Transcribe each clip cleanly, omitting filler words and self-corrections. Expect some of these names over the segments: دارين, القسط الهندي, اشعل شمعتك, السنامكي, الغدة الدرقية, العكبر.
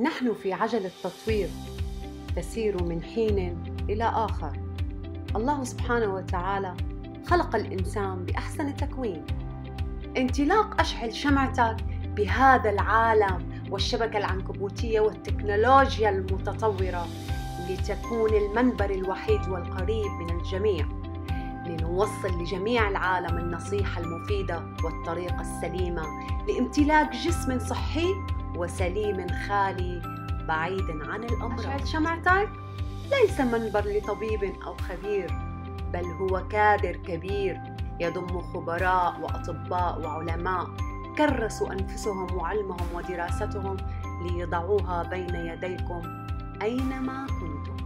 نحن في عجلة تطوير تسير من حين إلى آخر. الله سبحانه وتعالى خلق الإنسان بأحسن تكوين. انطلاق أشعل شمعتك بهذا العالم والشبكة العنكبوتية والتكنولوجيا المتطورة لتكون المنبر الوحيد والقريب من الجميع، لنوصل لجميع العالم النصيحة المفيدة والطريقة السليمة لامتلاك جسم صحي وسليم خالي بعيدا عن الأمراض. أشعل شمعتك ليس منبر لطبيب أو خبير، بل هو كادر كبير يضم خبراء وأطباء وعلماء كرسوا أنفسهم وعلمهم ودراستهم ليضعوها بين يديكم أينما كنتم.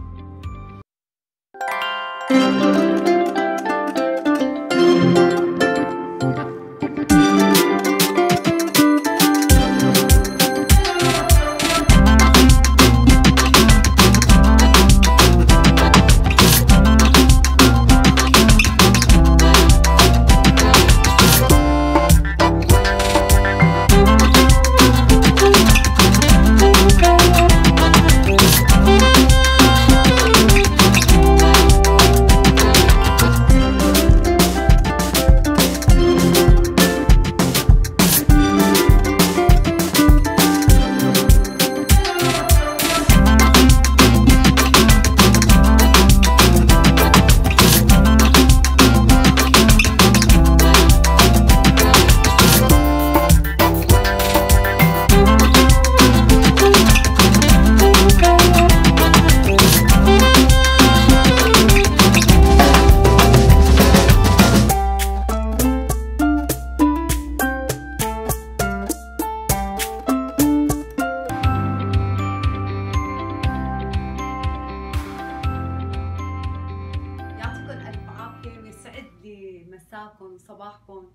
مساكم صباحكم.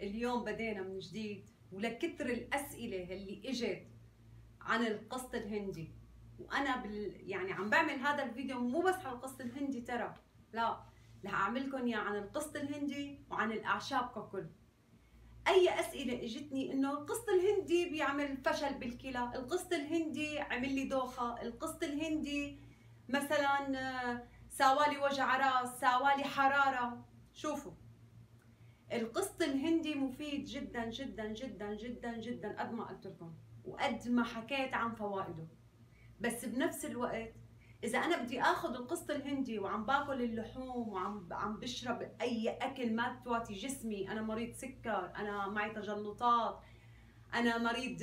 اليوم بدينا من جديد، ولكتر الاسئله اللي اجت عن القسط الهندي، وانا يعني عم بعمل هذا الفيديو مو بس عن القسط الهندي، ترى لا رح اعمل لكم اياه عن القسط الهندي وعن الاعشاب ككل. اي اسئله اجتني انه القسط الهندي بيعمل فشل بالكلى، القسط الهندي عمل لي دوخه، القسط الهندي مثلا ساوالي وجع راس، ساوالي حراره. شوفوا، القسط الهندي مفيد جدا جدا جدا جدا جدا قد ما قلت لكم وقد ما حكيت عن فوائده، بس بنفس الوقت اذا انا بدي اخذ القسط الهندي وعم باكل اللحوم وعم بشرب اي اكل ما بتواتي جسمي، انا مريض سكر، انا معي تجلطات، انا مريض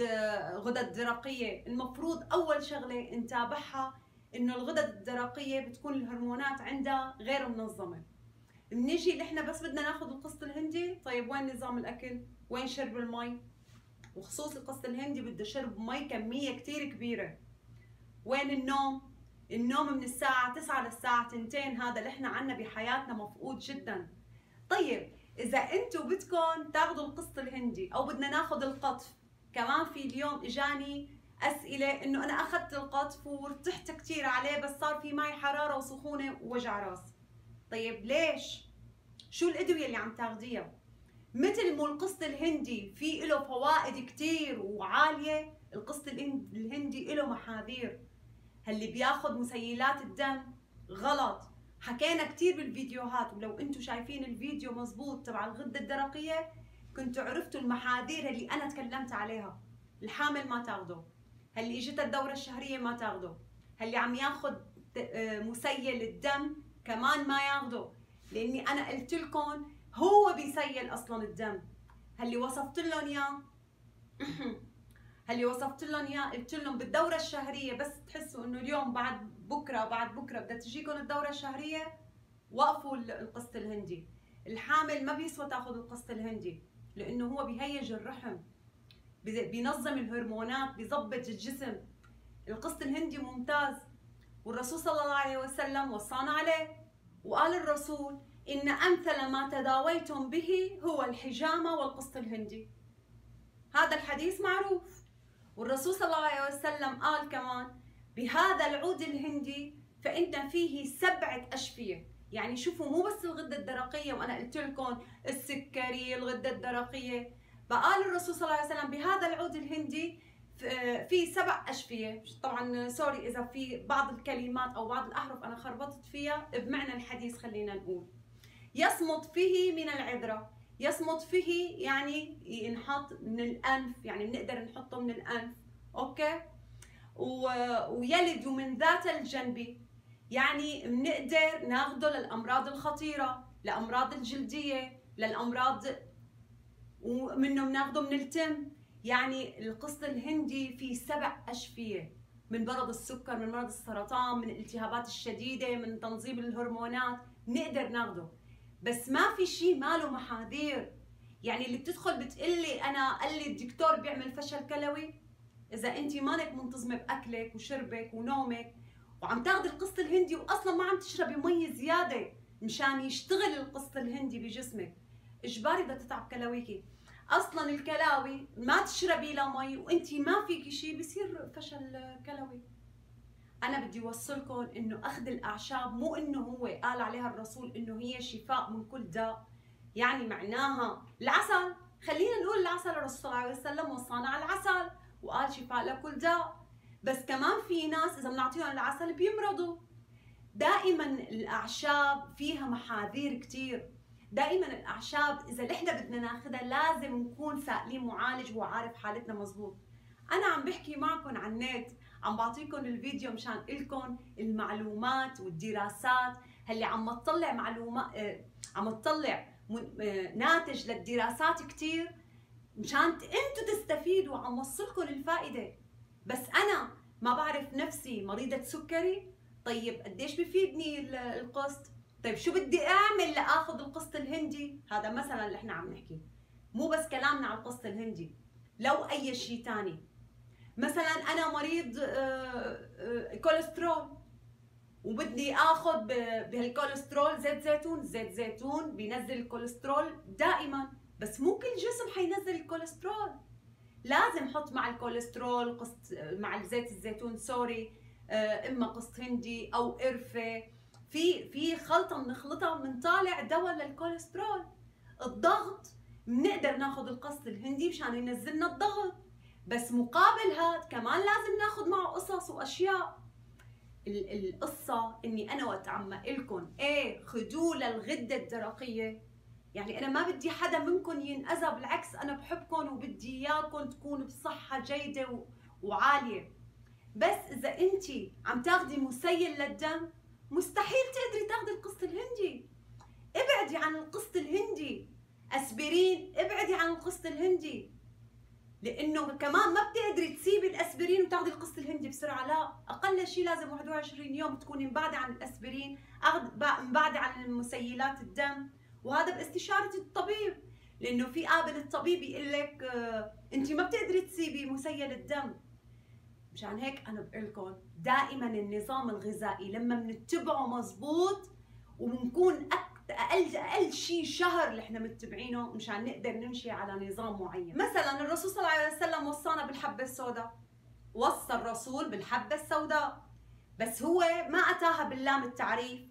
غدد درقيه، المفروض اول شغله نتابعها انه الغدد الدرقيه بتكون الهرمونات عندها غير منظمه. بنيجي نحن بس بدنا ناخذ القسط الهندي، طيب وين نظام الاكل؟ وين شرب المي؟ وخصوص القسط الهندي بده شرب مي كميه كثير كبيره. وين النوم؟ النوم من الساعه 9 للساعه 2، هذا اللي احنا عنا بحياتنا مفقود جدا. طيب اذا انتم بدكم تاخذوا القسط الهندي او بدنا ناخذ القطف، كمان في اليوم اجاني اسئله انه انا اخذت القطف وارتحت كثير عليه بس صار في معي حراره وسخونه ووجع راس. طيب ليش؟ شو الادويه اللي عم تاخديها؟ مثل ما القسط الهندي في له فوائد كتير وعاليه، القسط الهندي له محاذير. هاللي بياخذ مسيلات الدم غلط، حكينا كتير بالفيديوهات، ولو انتم شايفين الفيديو مزبوط تبع الغده الدرقيه كنتوا عرفتوا المحاذير اللي انا تكلمت عليها. الحامل ما تاخده، هاللي اجتها الدوره الشهريه ما تاخده، هاللي عم ياخذ مسيل الدم كمان ما ياخده، لاني انا قلت لكم هو بيسيل اصلا الدم. هاللي وصفت لهم اياه قلت لهم بالدوره الشهريه بس تحسوا انه اليوم بعد بكره بدها تجيكم الدوره الشهريه، وقفوا القسط الهندي. الحامل ما بيسوى تاخذ القسط الهندي لانه هو بيهيج الرحم، بينظم الهرمونات، بيظبط الجسم. القسط الهندي ممتاز، والرسول صلى الله عليه وسلم وصانا عليه، وقال الرسول إن أمثل ما تداويتم به هو الحجامة والقسط الهندي. هذا الحديث معروف، والرسول صلى الله عليه وسلم قال كمان بهذا العود الهندي فإن فيه 7 أشفية. يعني شوفوا، مو بس الغدة الدرقية، وأنا قلت لكم السكري، الغدة الدرقية، فقال الرسول صلى الله عليه وسلم بهذا العود الهندي في 7 أشفية. طبعا سوري إذا في بعض الكلمات أو بعض الأحرف أنا خربطت فيها بمعنى الحديث. خلينا نقول يصمت فيه من العذرة. يصمت فيه يعني ينحط من الأنف، يعني بنقدر نحطه من الأنف، أوكي. ويلد من ذات الجنب، يعني بنقدر ناخده للأمراض الخطيرة، لأمراض الجلدية، للأمراض، ومنه بناخده من التم. يعني القسط الهندي فيه 7 أشفية من مرض السكر، من مرض السرطان، من الالتهابات الشديدة، من تنظيم الهرمونات، بنقدر ناخده. بس ما في شيء ماله محاذير، يعني اللي بتدخل بتقلي أنا قال لي الدكتور بيعمل فشل كلوي. إذا أنت مالك منتظمة بأكلك وشربك ونومك وعم تاخدي القسط الهندي وأصلا ما عم تشربي مي زيادة مشان يشتغل القسط الهندي بجسمك، إجباري بدها تتعب كلاويكي. أصلا الكلاوي ما تشربي لا مي وأنت ما فيكي شيء بصير فشل كلوي. أنا بدي أوصلكم إنه أخذ الأعشاب مو إنه هو قال عليها الرسول إنه هي شفاء من كل داء، يعني معناها العسل، خلينا نقول العسل، الرسول صلى الله عليه وسلم وصانا على العسل وقال شفاء لكل داء. بس كمان في ناس إذا بنعطيهم العسل بيمرضوا. دائما الأعشاب فيها محاذير كتير. دائما الأعشاب إذا نحن بدنا ناخدها لازم نكون سائلين معالج هو عارف حالتنا مظبوط. أنا عم بحكي معكم عن النت، عم بعطيكم الفيديو مشان لكم المعلومات والدراسات. هلي عم تطلع عم تطلع ناتج للدراسات كتير مشان انتوا تستفيدوا، عم وصلكم الفائدة. بس أنا ما بعرف نفسي مريضة سكري، طيب قديش بفيدني القسط؟ طيب شو بدي أعمل لآخذ القسط الهندي؟ هذا مثلا اللي احنا عم نحكي، مو بس كلامنا على القسط الهندي، لو أي شيء تاني. مثلا أنا مريض كوليسترول وبدي آخذ بهالكوليسترول زيت زيتون. زيت زيتون بينزل الكوليسترول دائما، بس مو كل جسم حينزل الكوليسترول، لازم حط مع الكوليسترول قسط، مع زيت الزيتون سوري، اما قسط هندي او قرفه، في خلطه بنخلطها بنطالع دواء للكوليسترول. الضغط بنقدر ناخذ القسط الهندي مشان ينزلنا الضغط، بس مقابل هاد كمان لازم ناخذ معه قصص واشياء. القصه اني انا وقت عم اقلكم ايه خذوه للغده الدرقيه، يعني أنا ما بدي حدا منكم ينأذى، بالعكس أنا بحبكم وبدي إياكم تكونوا بصحة جيدة وعالية. بس إذا أنت عم تاخدي مسيل للدم مستحيل تقدري تاخدي القسط الهندي. ابعدي عن القسط الهندي. أسبرين ابعدي عن القسط الهندي، لأنه كمان ما بتقدري تسيبي الأسبرين وتاخدي القسط الهندي بسرعة، لا، أقل شيء لازم 21 يوم تكوني مبعدة عن الأسبرين، مبعدة عن مسيلات الدم، وهذا باستشارة الطبيب، لأنه في قابل الطبيب يقول لك أنت ما بتقدري تسيبي مسيل الدم. مشان هيك أنا بقول لكم دائما النظام الغذائي لما بنتبعه مضبوط وبنكون أقل شيء شهر اللي احنا متبعينه مشان نقدر نمشي على نظام معين. مثلا الرسول صلى الله عليه وسلم وصانا بالحبة السوداء، وصى الرسول بالحبة السوداء، بس هو ما أتاها باللام التعريف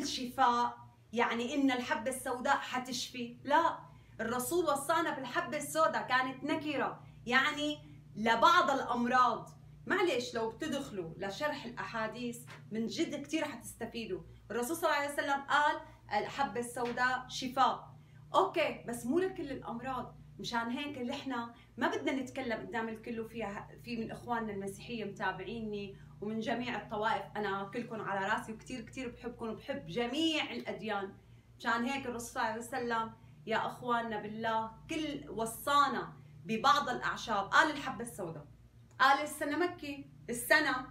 الشفاء، يعني إن الحبة السوداء حتشفي، لا، الرسول وصانا بالحبة السوداء كانت نكرة، يعني لبعض الأمراض. معلش لو بتدخلوا لشرح الأحاديث من جد كتير حتستفيدوا. الرسول صلى الله عليه وسلم قال الحبة السوداء شفاء، أوكي، بس مو لكل الأمراض. مشان هيك اللي احنا ما بدنا نتكلم قدام الكل، وفيها في من إخواننا المسيحية متابعيني ومن جميع الطوائف، أنا كلكم على راسي وكتير كتير بحبكم وبحب جميع الأديان. مشان هيك الرسول صلى الله عليه وسلم يا أخواننا بالله كل وصانا ببعض الأعشاب، قال الحبة السوداء، قال السنمكي، السنة،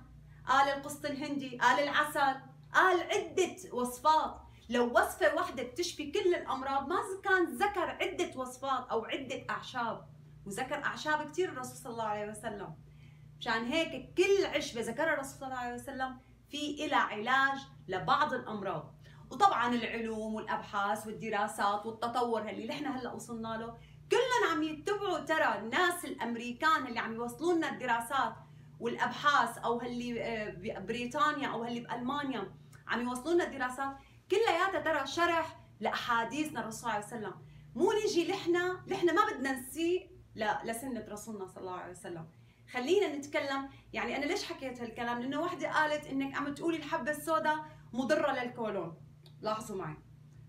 قال القسط الهندي، قال العسل، قال عدة وصفات. لو وصفة واحدة بتشفي كل الأمراض ما كان ذكر عدة وصفات أو عدة أعشاب، وذكر أعشاب كتير الرسول صلى الله عليه وسلم. مشان هيك كل عشبة ذكرها الرسول صلى الله عليه وسلم في إلى علاج لبعض الأمراض. وطبعا العلوم والأبحاث والدراسات والتطور اللي نحن هلا وصلنا له كلهم عم يتبعوا. ترى الناس الأمريكان اللي عم يوصلوا لنا الدراسات والأبحاث، أو هاللي ببريطانيا أو هاللي بألمانيا عم يوصلوا لنا الدراسات كلياتها ترى شرح لأحاديثنا الرسول صلى الله عليه وسلم. مو نيجي نحن ما بدنا نسيء لسنة رسولنا صلى الله عليه وسلم. خلينا نتكلم، يعني أنا ليش حكيت هالكلام؟ لأنه واحدة قالت إنك عم تقولي الحبة السوداء مضرة للكولون. لاحظوا معي،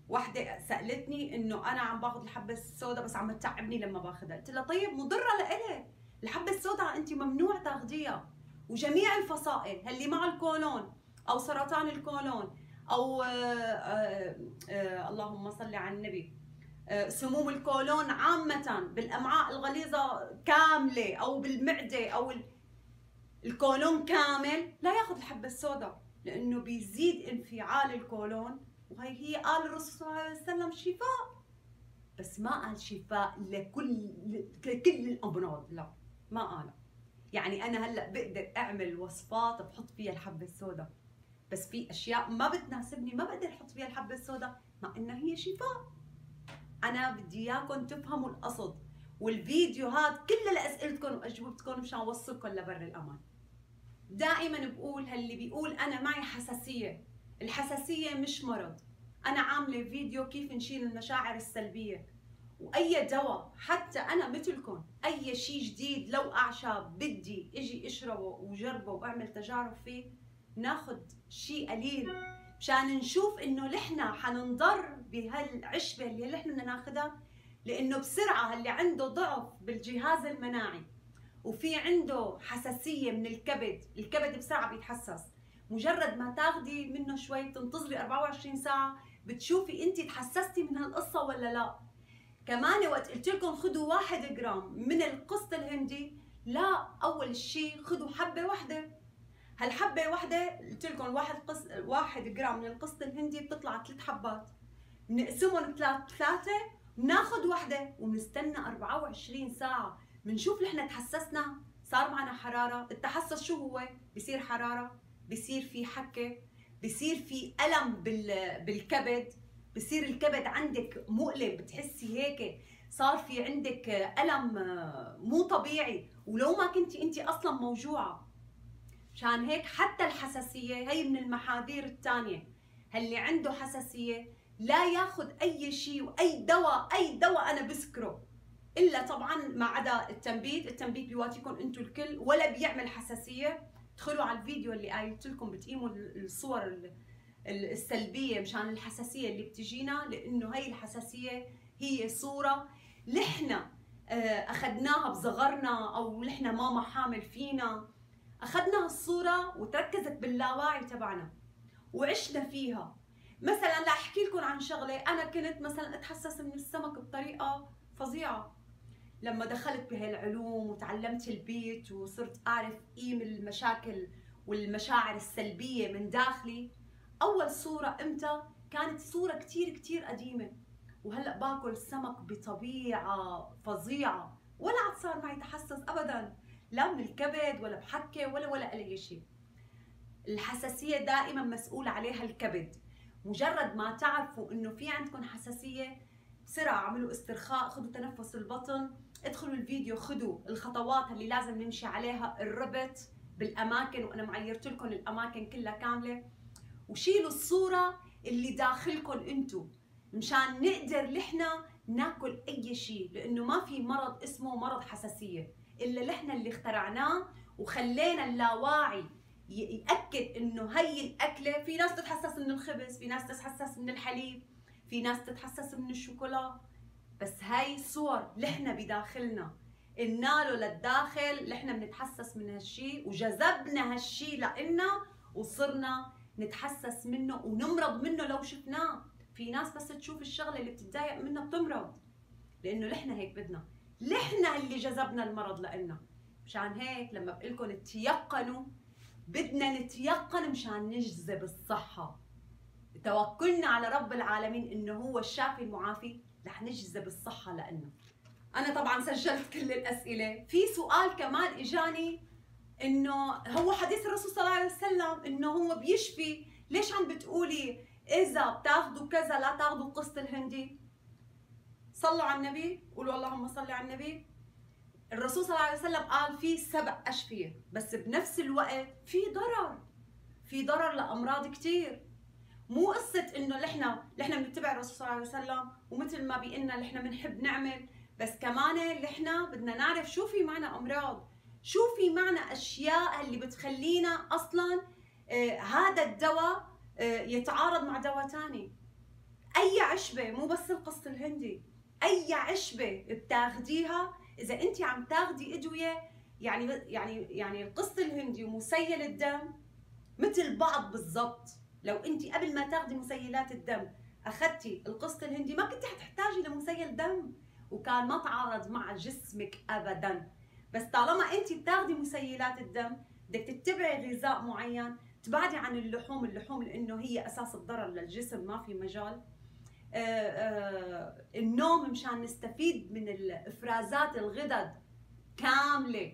واحدة سألتني إنه أنا عم باخذ الحبة السوداء بس عم تتعبني لما باخذها، قلت لها طيب مضرة لإلك، الحبة السوداء أنت ممنوع تاخذيها، وجميع الفصائل اللي مع الكولون أو سرطان الكولون أو اللهم صل على النبي سموم الكولون عامة بالأمعاء الغليظة كاملة أو بالمعدة أو الكولون كامل لا ياخذ الحبة السوداء، لأنه بيزيد انفعال الكولون، وهي هي قال الرسول صلى الله عليه وسلم شفاء، بس ما قال شفاء لكل الأمراض، لا ما قال. يعني أنا هلأ بقدر أعمل وصفات بحط فيها الحبة السوداء، بس في أشياء ما بتناسبني ما بقدر أحط فيها الحبة السوداء مع إنها هي شفاء. أنا بدي إياكم تفهموا القصد، والفيديوهات كلها لأسئلتكم وأجوبتكم مشان أوصلكم لبر الأمان. دائما بقول هاللي بيقول أنا معي حساسية، الحساسية مش مرض، أنا عاملة فيديو كيف نشيل المشاعر السلبية، وأي دواء حتى أنا مثلكم، أي شيء جديد لو أعشاب بدي إجي أشربه وجربه وأعمل تجارب فيه، ناخذ شيء قليل مشان نشوف إنه نحن حننضر بهالعشبة اللي نحن بدنا ناخذها، لأنه بسرعة اللي عنده ضعف بالجهاز المناعي وفي عنده حساسية من الكبد، الكبد بسرعة بيتحسس، مجرد ما تاخدي منه شوي تنتظري 24 ساعة بتشوفي أنت تحسستي من هالقصة ولا لا. كمان وقت قلت لكم خذوا 1 جرام من القسط الهندي، لا أول شيء خذوا حبة واحدة، هالحبة واحدة قلت لكم 1 جرام من القسط الهندي بتطلع 3 حبات، بنقسمهم 3 بناخذ واحدة وبنستنى 24 ساعة بنشوف نحن تحسسنا، صار معنا حرارة، التحسس شو هو؟ بصير حرارة، بصير في حكة، بصير في ألم بالكبد، بصير الكبد عندك مؤلم، بتحسي هيك صار في عندك ألم مو طبيعي، ولو ما كنتي انت اصلا موجوعة. مشان هيك حتى الحساسية هي من المحاذير الثانية، اللي عنده حساسية لا ياخذ اي شيء واي دواء، اي دواء انا بسكره الا طبعا ما عدا التنبيت، التنبيت بيواتيكم انتم الكل ولا بيعمل حساسية. ادخلوا على الفيديو اللي قايلت لكم بتقيموا الصور السلبية مشان الحساسية اللي بتجينا، لانه هي الحساسية هي صورة نحن اخذناها بصغرنا او نحن ماما حامل فينا، اخذنا الصورة وتركزت باللاوعي تبعنا وعشنا فيها. مثلا لاحكي لكم عن شغلة، انا كنت مثلا اتحسس من السمك بطريقة فظيعة، لما دخلت بهالعلوم وتعلمت البيت وصرت اعرف قيمة المشاكل والمشاعر السلبية من داخلي. اول صورة امتى؟ كانت صورة كتير كتير قديمة، وهلأ باكل سمك بطبيعة فظيعة ولا عاد صار معي تحسس ابدا، لا من الكبد ولا بحكة ولا اي شيء. الحساسية دائما مسؤول عليها الكبد، مجرد ما تعرفوا انه في عندكم حساسية بسرعة اعملوا استرخاء، خذوا تنفس البطن، ادخلوا الفيديو خذوا الخطوات اللي لازم نمشي عليها، الربط بالاماكن وانا معيرت لكم الاماكن كلها كاملة، وشيلوا الصورة اللي داخلكم انتم مشان نقدر لحنا ناكل اي شيء، لانه ما في مرض اسمه مرض حساسية الا لحنا اللي اخترعناه وخلينا اللاواعي يأكد انه هي الاكلة. في ناس تتحسس من الخبز، في ناس تتحسس من الحليب، في ناس تتحسس من الشوكولا، بس هاي صور لحنا بداخلنا قلنا له للداخل لحنا بنتحسس من هالشي، وجذبنا هالشي لإلنا وصرنا نتحسس منه ونمرض منه لو شفناه. في ناس بس تشوف الشغلة اللي بتتضايق منها بتمرض، لأنه لحنا هيك بدنا، لحنا اللي جذبنا المرض لإلنا. مشان هيك لما بقلكم تيقنوا، بدنا نتيقن مشان نجذب الصحة، توكلنا على رب العالمين انه هو الشافي المعافي رح نجذب الصحة لإلنا. انا طبعا سجلت كل الاسئلة. في سؤال كمان اجاني انه هو حديث الرسول صلى الله عليه وسلم انه هو بيشفي، ليش عم بتقولي اذا بتاخذوا كذا لا تاخذوا قسط الهندي؟ صلوا على النبي، قولوا اللهم صل على النبي. الرسول صلى الله عليه وسلم قال في 7 أشفية، بس بنفس الوقت في ضرر، في ضرر لامراض كثير. مو قصة انه نحن بنتبع الرسول صلى الله عليه وسلم، ومثل ما بيقلنا نحن بنحب نعمل بس كمان نحن بدنا نعرف شو في معنى امراض، شو في معنى اشياء اللي بتخلينا اصلا هذا الدواء يتعارض مع دواء ثاني. اي عشبه، مو بس القسط الهندي، اي عشبه بتاخديها اذا انت عم تاخدي ادويه، يعني القسط الهندي ومسيل الدم مثل بعض بالضبط. لو انت قبل ما تاخدي مسيلات الدم اخذتي القسط الهندي ما كنت حتحتاجي لمسيل دم وكان ما تعارض مع جسمك ابدا. بس طالما انت بتاخدي مسيلات الدم بدك تتبعي غذاء معين، تبعدي عن اللحوم، لانه هي اساس الضرر للجسم، ما في مجال. النوم مشان نستفيد من الافرازات الغدد كامله،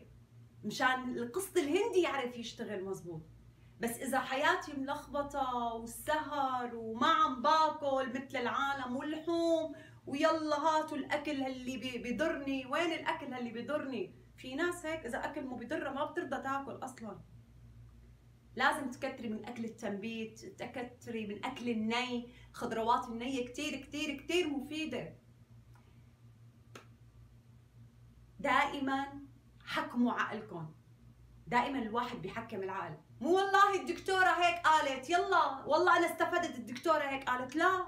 مشان القسط الهندي يعرف يشتغل مزبوط. بس اذا حياتي ملخبطه والسهر وما عم باكل مثل العالم واللحوم ويلا هاتوا الاكل اللي بيضرني، وين الاكل اللي بيضرني؟ في ناس هيك اذا اكل مو بيضرها ما بترضى تاكل اصلا. لازم تكتري من اكل التنبيت، تكتري من اكل الني، الخضروات النيه كتير كتير كتير مفيده. دائما حكموا عقلكم، دائما الواحد بيحكم العقل. مو والله الدكتوره هيك قالت يلا، والله انا استفدت الدكتوره هيك قالت، لا،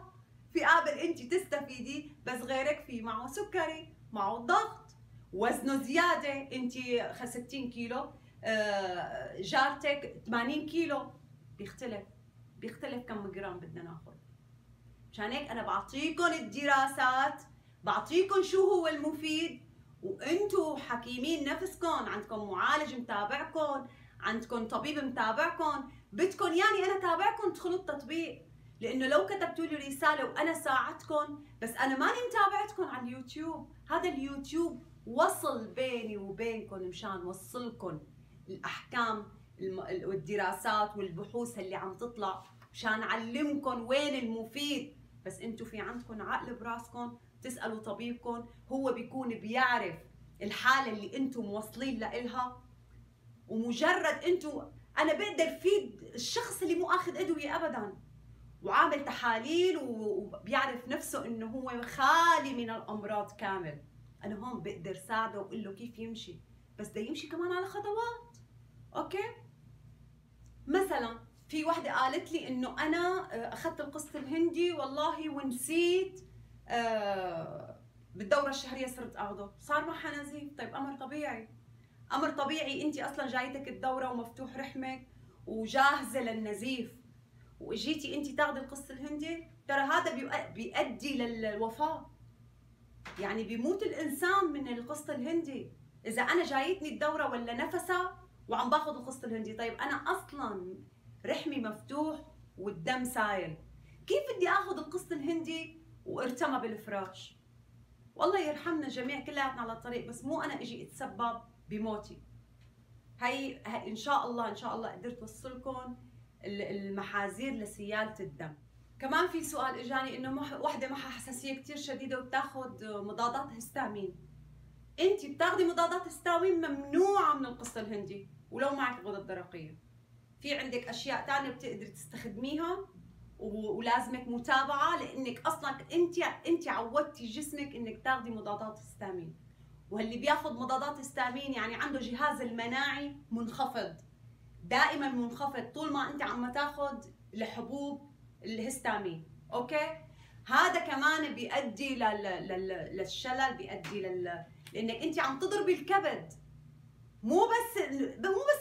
في قابل انت تستفيدي بس غيرك في معه سكري، معه ضغط، وزنه زياده، انت 60 كيلو، جارتك 80 كيلو، بيختلف كم جرام بدنا ناخذ. مشان هيك انا بعطيكم الدراسات، بعطيكم شو هو المفيد، وانتم حكيمين نفسكم، عندكم معالج متابعكم، عندكم طبيب متابعكم، بدكم يعني انا تابعكم تدخلوا التطبيق. لانه لو كتبتوا لي رساله وانا ساعدتكم بس انا ماني متابعتكم على اليوتيوب، هذا اليوتيوب وصل بيني وبينكم مشان وصلكم الاحكام والدراسات والبحوث اللي عم تطلع، مشان علمكم وين المفيد. بس انتم في عندكم عقل براسكم، تسالوا طبيبكم، هو بيكون بيعرف الحاله اللي انتم موصلين لها. ومجرد انتم، انا بقدر فيد الشخص اللي مو اخذ ادويه ابدا وعامل تحاليل وبيعرف نفسه انه هو خالي من الامراض كامل، انا هون بقدر ساعده واقول له كيف يمشي، بس ده يمشي كمان على خطوات. اوكي، مثلا في وحده قالت لي انه انا اخذت القسط الهندي والله ونسيت بالدوره الشهريه صرت اخذه، صار معها نزيف. طيب امر طبيعي، امر طبيعي، انت اصلا جايتك الدوره ومفتوح رحمك وجاهزه للنزيف واجيتي انت تاخذي القسط الهندي، ترى هذا بيؤدي للوفاه، يعني بيموت الانسان من القسط الهندي. اذا انا جايتني الدوره ولا نفسها وعم باخذ القسط الهندي، طيب انا اصلا رحمي مفتوح والدم سايل، كيف بدي اخذ القسط الهندي وارتمى بالفراش؟ والله يرحمنا جميع، كلياتنا على الطريق، بس مو انا اجي اتسبب بموتي. هي ان شاء الله قدرت اوصلكم المحاذير لسياله الدم. كمان في سؤال اجاني انه وحده معها حساسيه كثير شديده وبتاخذ مضادات هستامين. انت بتاخذي مضادات هستامين ممنوعه من القسط الهندي ولو معك غدد درقيه. في عندك اشياء ثانيه بتقدري تستخدميها ولازمك متابعه، لانك اصلا انت عودتي جسمك انك تاخذي مضادات هستامين. واللي بياخذ مضادات هستامين يعني عنده جهاز المناعي منخفض، دائما منخفض طول ما انت عم تاخذ الحبوب الهستامين. اوكي، هذا كمان بيؤدي للشلل، بيؤدي لانك انت عم تضربي الكبد، مو بس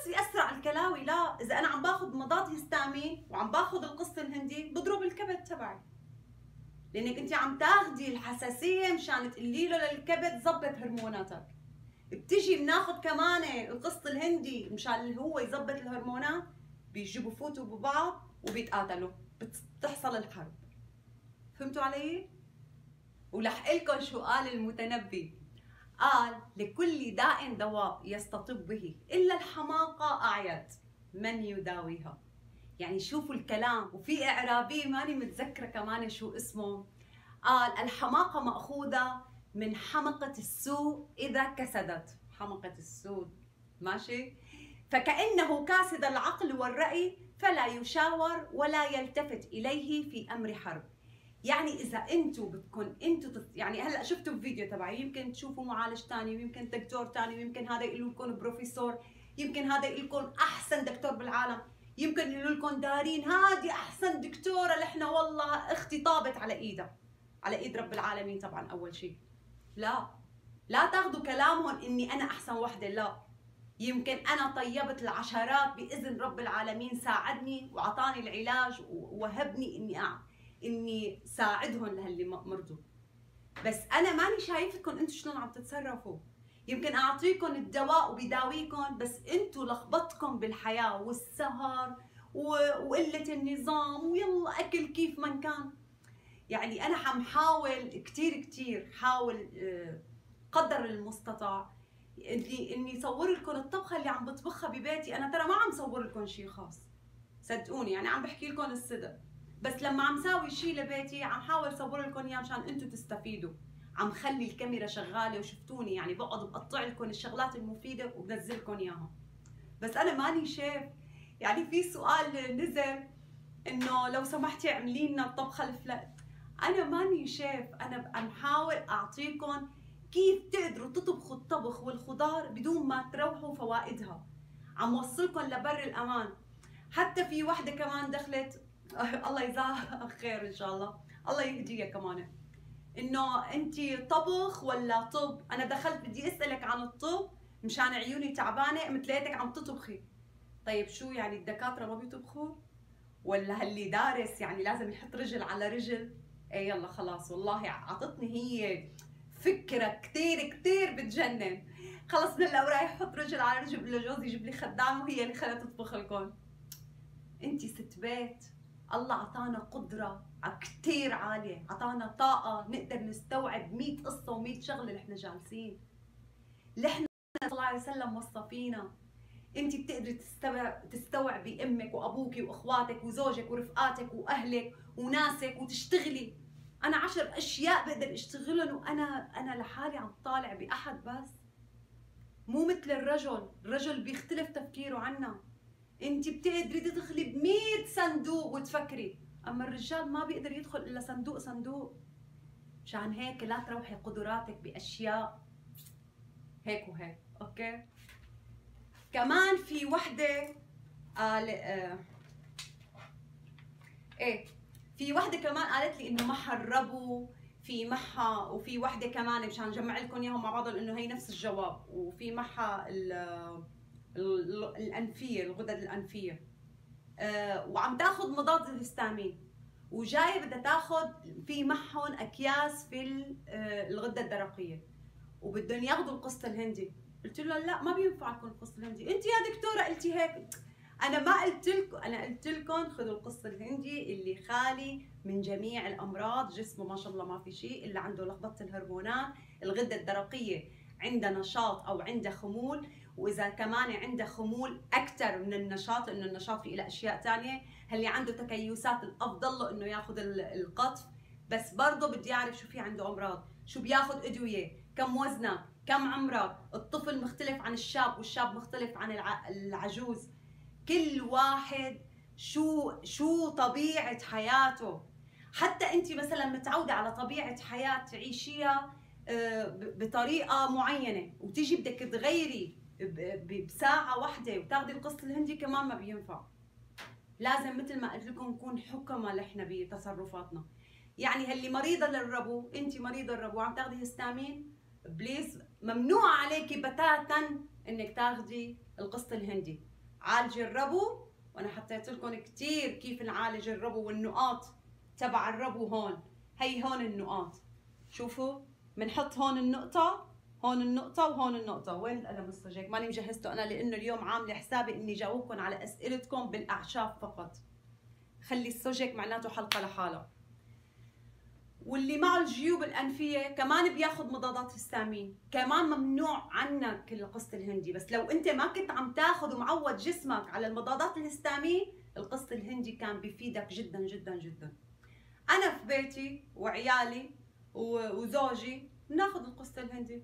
بيأثر على الكلاوي، لا، اذا انا عم باخذ مضاد هستامين وعم باخذ القسط الهندي بضرب الكبد تبعي، لانك انت عم تاخذي الحساسيه مشان تقلي له للكبد ظبط هرموناتك. بتجي بناخذ كمان القسط الهندي مشان هو يظبط الهرمونات، بيجوا بفوتوا ببعض وبيتقاتلوا، بتحصل الحرب. فهمتوا علي؟ ولح لكم شو قال المتنبي، قال لكل داء دواء يستطب به الا الحماقه اعيت من يداويها. يعني شوفوا الكلام. وفي اعرابي ماني متذكره كمان شو اسمه، قال الحماقه ماخوذه من حمقه السوء اذا كسدت، حمقه السوء ماشي، فكانه كاسد العقل والراي فلا يشاور ولا يلتفت إليه في أمر حرب. يعني اذا انتم بدكم انتم يعني هلا شفتوا الفيديو تبعي، يمكن تشوفوا معالج ثاني ويمكن دكتور ثاني ويمكن هذا يقول لكم بروفيسور، يمكن هذا يقول لكم احسن دكتور بالعالم، يمكن يقولوا لكم دارين هادي احسن دكتوره اللي احنا والله اختي طابت على ايدها، على ايد رب العالمين طبعا. اول شيء لا تاخذوا كلامهم اني انا احسن وحده، لا، يمكن انا طيبت العشرات باذن رب العالمين، ساعدني واعطاني العلاج ووهبني اني ساعدهم لهاللي مرضوا. بس انا ماني شايفتكم انتم شلون عم تتصرفوا. يمكن اعطيكم الدواء وبداويكم، بس انتم لخبطتكم بالحياه والسهر وقله النظام ويلا اكل كيف ما كان. يعني انا عم حاول كثير حاول قدر المستطاع اني صور لكم الطبخه اللي عم بطبخها ببيتي. انا ترى ما عم صور لكم شيء خاص، صدقوني، يعني عم بحكي لكم الصدق، بس لما عم ساوي شيء لبيتي عم حاول صور لكم اياه مشان انتم تستفيدوا. عم خلي الكاميرا شغاله وشفتوني، يعني بقعد بقطع لكم الشغلات المفيده وبنزل لكم اياها. بس انا ماني شيف. يعني في سؤال نزل انه لو سمحتي اعملي لنا الطبخه الفلات. انا ماني شيف، انا عم حاول اعطيكم كيف تقدروا تطبخوا الطبخ والخضار بدون ما تروحوا فوائدها. عم وصلكم لبر الامان. حتى في وحده كمان دخلت، الله يجزاها خير ان شاء الله، الله يهديها كمان، انه انتي طبخ ولا طب؟ انا دخلت بدي اسالك عن الطب مشان عيوني تعبانه، قمت لقيتك عم تطبخي. طيب شو يعني الدكاتره ما بيطبخوا؟ ولا هاللي دارس يعني لازم يحط رجل على رجل؟ اي يلا خلاص، والله عطتني هي فكره كثير بتجنن. خلص من هلا ورايح احط رجل على رجل، بقول له جوزي يجيب لي خدام وهي اللي خلت تطبخ لكم. انتي ست بيت، الله عطانا قدره كثير عاليه، عطانا طاقه نقدر نستوعب 100 قصه و100 شغله اللي احنا جالسين. اللي احنا صلى الله عليه وسلم وصفينا، انت بتقدري تستوعبي امك وابوك واخواتك وزوجك ورفقاتك واهلك وناسك وتشتغلي. انا 10 اشياء بقدر اشتغلهم وانا لحالي عم طالع باحد بس. مو مثل الرجل، الرجل بيختلف تفكيره عنا. انت بتقدري تدخلي ب100 صندوق وتفكري، اما الرجال ما بيقدر يدخل الا صندوق صندوق. مشان هيك لا تروحي قدراتك باشياء هيك وهيك، اوكي؟ كمان في وحده قال في وحده كمان قالت لي انه محا الربو في محا، وفي وحده كمان مشان نجمع لكم اياهم مع بعضهم انه هي نفس الجواب، وفي محا الانفيه، الغدد الانفيه، وعم تاخذ مضاد الهستامين وجايه بدها تاخذ في معهم اكياس في الغده الدرقيه وبدهم ياخذوا القسط الهندي. قلت له لا ما بينفع لكم القسط الهندي، انت يا دكتوره قلتي هيك. انا ما قلت لكم، انا قلت لكم خذوا القسط الهندي اللي خالي من جميع الامراض، جسمه ما شاء الله ما في شيء، اللي عنده لخبطه الهرمونات، الغده الدرقيه عندها نشاط او عندها خمول، واذا كمان عنده خمول اكثر من النشاط، انه النشاط فيه له اشياء ثانيه، اللي عنده تكيسات الافضل له انه ياخذ القطف. بس برضه بدي اعرف شو في عنده امراض، شو بياخذ ادويه، كم وزنه، كم عمرك، الطفل مختلف عن الشاب والشاب مختلف عن العجوز، كل واحد شو طبيعه حياته. حتى انت مثلا متعوده على طبيعه حياه تعيشيها بطريقه معينه وتيجي بدك تغيري بساعة واحدة وتاخذي القسط الهندي، كمان ما بينفع. لازم مثل ما قلت لكم نكون حكماء نحن بتصرفاتنا. يعني هاللي مريضة للربو، انت مريضة الربو عم تاخذي هستامين، بليز ممنوع عليكي بتاتا انك تاخذي القسط الهندي. عالجي الربو، وانا حطيت لكم كثير كيف نعالج الربو والنقاط تبع الربو. هون هي هون النقاط، شوفوا بنحط هون النقطة، هون النقطة وهون النقطة. وين القلم استاذ؟ ماني مجهزته انا لانه اليوم عاملة حسابي اني جاوبكم على اسئلتكم بالاعشاب فقط. خلي السوجيك معناته حلقة لحالها. واللي معه الجيوب الانفية كمان بياخذ مضادات هستامين، كمان ممنوع عنك القسط الهندي. بس لو انت ما كنت عم تاخذ ومعود جسمك على المضادات الهستامين، القسط الهندي كان بيفيدك جدا. انا في بيتي وعيالي وزوجي بناخذ القسط الهندي،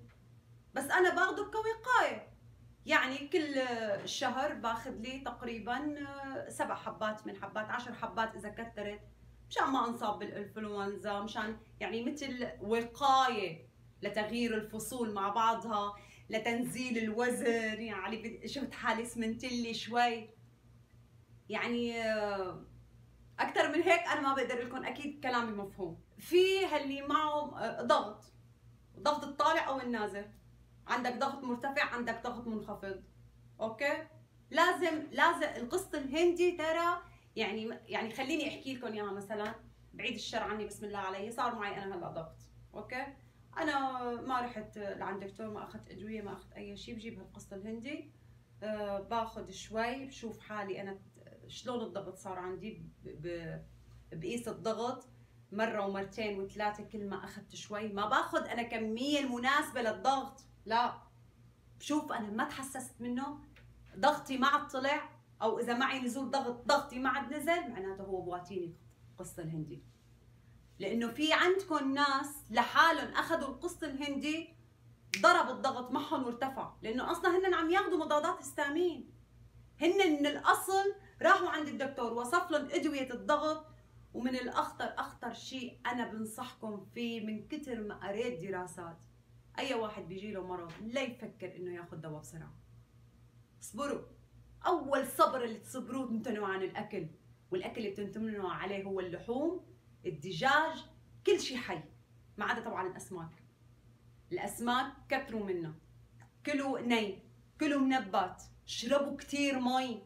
بس انا باخده كوقايه. يعني كل شهر باخذ لي تقريبا 7 حبات، من 10 حبات اذا كثرت، مشان ما انصاب بالانفلونزا، مشان يعني مثل وقايه لتغيير الفصول مع بعضها، لتنزيل الوزن. يعني شفت حالي سمنتلي شوي، يعني اكثر من هيك انا ما بقدر لكم، اكيد كلامي مفهوم. في هاللي معه ضغط، ضغط الطالع او النازل، عندك ضغط مرتفع، عندك ضغط منخفض، اوكي؟ لازم القسط الهندي ترى يعني خليني احكي لكم اياها. مثلا بعيد الشر عني، بسم الله عليه، صار معي انا هلا ضغط، اوكي؟ انا ما رحت لعند دكتور، ما اخذت ادويه، ما اخذت اي شيء، بجيب هالقسط الهندي، باخذ شوي، بشوف حالي انا شلون الضغط صار عندي، بقيس الضغط مره ومرتين وثلاثه، كل ما اخذت شوي. ما باخذ انا كميه المناسبه للضغط، لا، بشوف انا ما تحسست منه، ضغطي ما عاد طلع، او اذا معي نزول ضغط ضغطي ما عاد نزل، معناته هو بواتيني القسط الهندي. لانه في عندكم ناس لحالهم اخذوا القسط الهندي، ضرب الضغط معهم وارتفع، لانه اصلا هن عم ياخذوا مضادات هستامين، هن من الاصل راحوا عند الدكتور وصف لهم ادويه الضغط. ومن الاخطر، اخطر شيء انا بنصحكم فيه من كثر ما قريت دراسات، اي واحد بيجي له مرض لا يفكر انه ياخذ دواء بسرعه، اصبروا. اول صبر اللي تصبروه تمتنعوا عن الاكل، والاكل اللي بتمتنعوا عليه هو اللحوم، الدجاج، كل شيء حي، ما عدا طبعا الاسماك. الاسماك كتروا منها، كلوا ني، كلوا منبات، اشربوا كثير مي.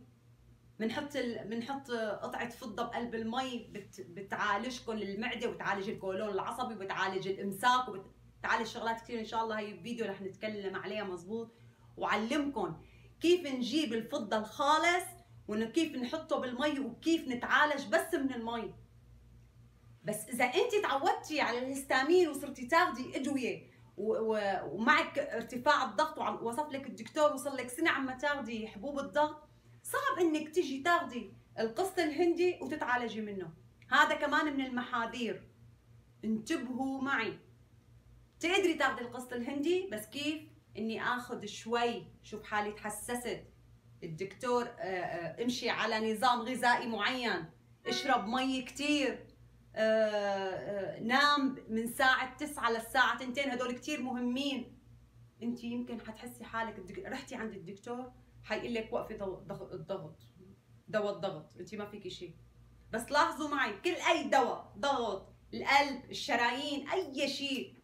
بنحط قطعه فضه بقلب المي، بتعالجكم المعده، وبتعالج القولون العصبي، وبتعالج الامساك، وبتعالج شغلات كثير. ان شاء الله هي الفيديو رح نتكلم عليها مزبوط، وعلمكم كيف نجيب الفضه الخالص، وكيف نحطه بالمي، وكيف نتعالج بس من المي. بس اذا انت تعودتي على الهستامين وصرتي تاخذي ادويه ومعك ارتفاع الضغط، ووصف لك الدكتور، وصل لك سنه عم تاخذي حبوب الضغط، صعب انك تيجي تاخذي القسط الهندي وتتعالجي منه. هذا كمان من المحاذير، انتبهوا معي. تقدري تاخذي القسط الهندي، بس كيف؟ اني اخذ شوي، شوف حالي تحسست، الدكتور امشي على نظام غذائي معين، اشرب مي كثير، نام من ساعة 9 للساعة 2، هدول كتير مهمين. انت يمكن حتحسي حالك رحتي عند الدكتور حيقول لك وقفي الضغط، دواء الضغط، انت ما فيكي شيء. بس لاحظوا معي، كل اي دواء ضغط، القلب، الشرايين، اي شيء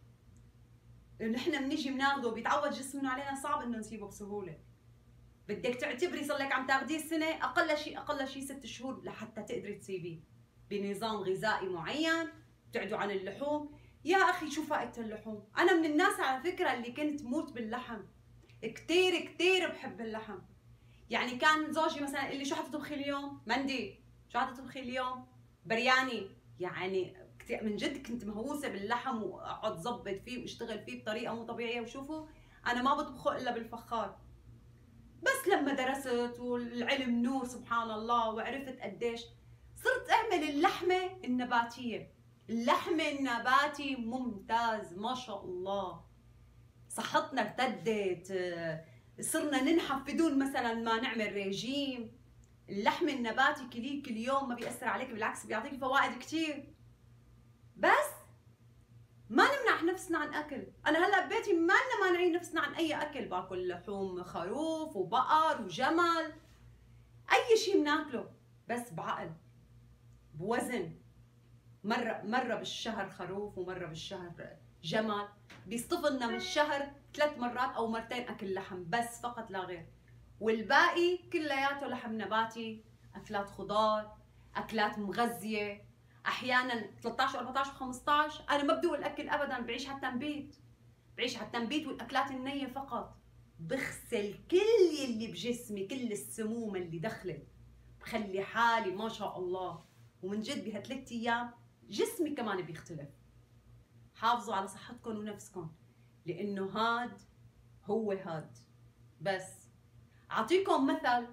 نحن بنيجي بناخده بيتعود جسمنا علينا، صعب انه نسيبه بسهولة. بدك تعتبري صار لك عم تاخديه سنة، اقل شيء 6 شهور لحتى تقدري تسيبيه، بنظام غذائي معين، بتعدوا عن اللحوم. يا اخي شو فائده اللحوم؟ انا من الناس على فكره اللي كنت موت باللحم، كثير كثير بحب اللحم. يعني كان زوجي مثلا يقول لي شو حتطبخي اليوم؟ مندي، شو حتطبخي اليوم؟ برياني. يعني من جد كنت مهووسه باللحم، واقعد ظبط فيه واشتغل فيه بطريقه مو طبيعيه. وشوفوا انا ما بطبخه الا بالفخار، بس لما درست والعلم نور سبحان الله، وعرفت قديش صرت اعمل اللحمه النباتيه. اللحمه النباتي ممتاز ما شاء الله، صحتنا ارتدت، صرنا ننحف بدون مثلا ما نعمل ريجيم. اللحم النباتي كليه كل يوم، ما بيأثر عليك، بالعكس بيعطيك فوائد كثير. بس ما نمنع نفسنا عن اكل. انا هلا ببيتي مالنا مانعين نفسنا عن اي اكل، باكل لحوم خروف وبقر وجمل، اي شيء بناكله، بس بعقل، بوزن. مرة بالشهر خروف، ومرة بالشهر جمل، بيصطفلنا من الشهر 3 مرات أو مرتين أكل لحم بس، فقط لا غير. والباقي كلياته لحم نباتي، أكلات خضار، أكلات مغذية. أحيانا 13 و14 و15 أنا ما بدو الأكل أبدا، بعيش على التنبيت، بعيش على التنبيت والأكلات النية فقط. بغسل كل اللي بجسمي، كل السموم اللي دخلت، بخلي حالي ما شاء الله. ومن جد بهال3 أيام جسمي كمان بيختلف. حافظوا على صحتكم ونفسكم، لأنه هاد هو هاد. بس أعطيكم مثل،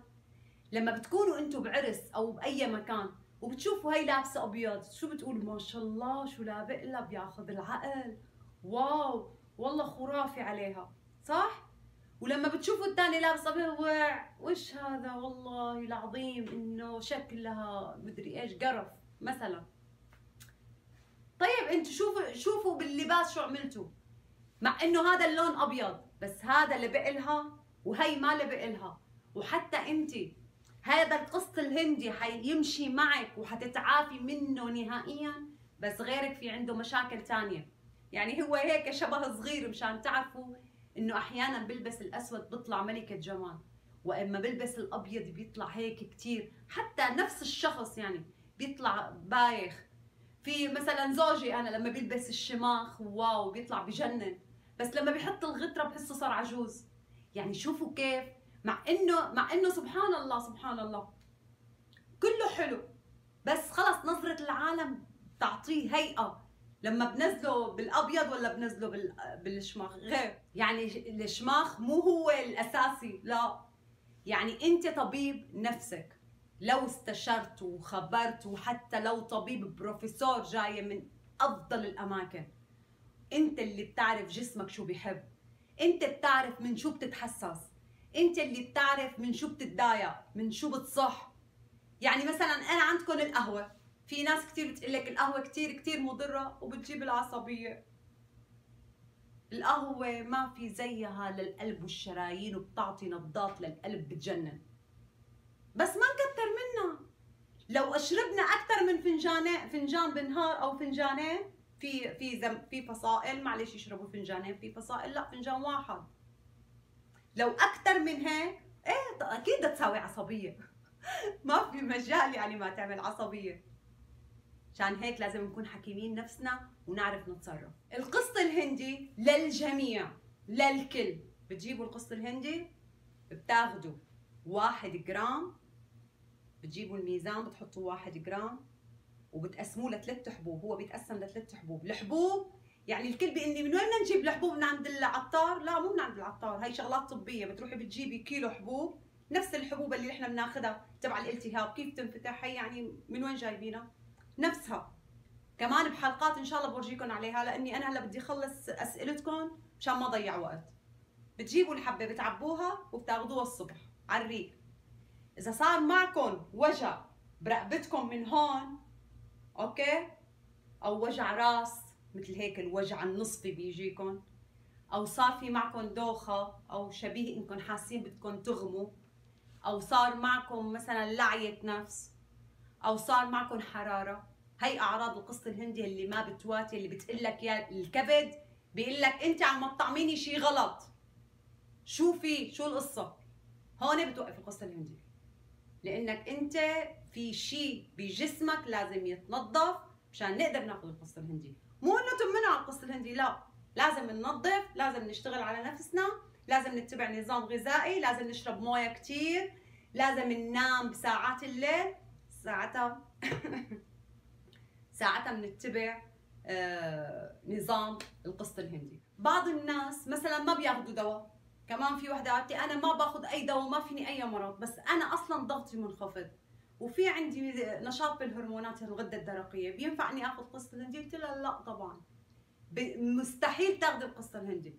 لما بتكونوا أنتوا بعرس أو بأي مكان وبتشوفوا هي لابسة أبيض، شو بتقولوا؟ ما شاء الله شو لابق لها، بياخذ العقل، واو والله خرافي عليها، صح؟ ولما بتشوفوا الثاني لابس ابيض، وش هذا والله العظيم انه شكلها مدري ايش، قرف مثلا، طيب انتوا شوفوا باللباس شو عملتوا، مع انه هذا اللون ابيض بس هذا لبق لها وهي ما لبق لها، وحتى انت هذا القسط الهندي حيمشي معك وحتتعافي منه نهائيا، بس غيرك في عنده مشاكل ثانيه. يعني هو هيك شبه صغير مشان تعرفوا انه احيانا بلبس الاسود بطلع ملكة جمال، واما بلبس الابيض بيطلع هيك كثير، حتى نفس الشخص يعني بيطلع بايخ. في مثلا زوجي انا لما بيلبس الشماخ واو بيطلع بجنن، بس لما بيحط الغتره بحسه صار عجوز. يعني شوفوا كيف مع انه سبحان الله سبحان الله كله حلو، بس خلص نظرة العالم تعطيه هيئة. لما بنزله بالابيض ولا بنزله بالشماخ غير، يعني الشماخ مو هو الاساسي، لا. يعني انت طبيب نفسك، لو استشرت وخبرت، وحتى لو طبيب بروفيسور جاي من افضل الاماكن، انت اللي بتعرف جسمك شو بيحب، انت بتعرف من شو بتتحسس، انت اللي بتعرف من شو بتتضايق، من شو بتصح. يعني مثلا انا عندكم القهوه، في ناس كثير بتقول لك القهوه كثير كثير مضره وبتجيب العصبيه. القهوه ما في زيها للقلب والشرايين، وبتعطي نبضات للقلب بتجنن، بس ما نكتر منها. لو شربنا اكثر من فنجان بالنهار او فنجانين، في فصائل معلش يشربوا فنجانين، في فصائل لا فنجان واحد. لو اكثر من هيك ايه اكيد تساوي عصبيه ما في مجال يعني ما تعمل عصبيه. عشان هيك لازم نكون حكيمين نفسنا ونعرف نتصرف. القسط الهندي للجميع للكل، بتجيبوا القسط الهندي بتاخذوا 1 جرام، بتجيبوا الميزان بتحطوا 1 جرام وبتقسموه ل3 حبوب، هو بيتقسم ل3 حبوب، الحبوب يعني الكل بيقلني من وين بدنا نجيب الحبوب؟ من عند العطار؟ لا مو من عند العطار، هي شغلات طبيه، بتروحي بتجيبي كيلو حبوب، نفس الحبوب اللي نحن بناخذها تبع الالتهاب، كيف تنفتح هي يعني من وين جايبينها؟ نفسها. كمان بحلقات ان شاء الله بورجيكم عليها، لاني انا هلا بدي اخلص اسئلتكم مشان ما اضيع وقت. بتجيبوا الحبه بتعبوها وبتاخذوها الصبح على الريق. اذا صار معكم وجع برقبتكم من هون اوكي، او وجع راس مثل هيك الوجع النصفي بيجيكم، او صار في معكم دوخه او شبيه انكم حاسين بدكم تغموا، او صار معكم مثلا لعيه نفس، او صار معكم حراره، هي اعراض القسط الهندي اللي ما بتواتي، اللي بتقول لك يا الكبد بيقول لك انت عم تطعميني شيء غلط، شو في شو القصه؟ هون بتوقف القسط الهندي، لانك انت في شيء بجسمك لازم يتنظف مشان نقدر ناخذ القسط الهندي. مو انه تمنع القسط الهندي، لا، لازم ننظف، لازم نشتغل على نفسنا، لازم نتبع نظام غذائي، لازم نشرب مويه كثير، لازم ننام بساعات الليل، ساعتها بنتبع نظام القسط الهندي. بعض الناس مثلا ما بياخذوا دواء، كمان في وحده قالت لي انا ما باخذ اي دواء وما فيني اي مرض، بس انا اصلا ضغطي منخفض وفي عندي نشاط بالهرمونات الغده الدرقيه، بينفع اني اخذ قسط هندي؟ قلت لها لا طبعا مستحيل تاخذي القسط الهندي،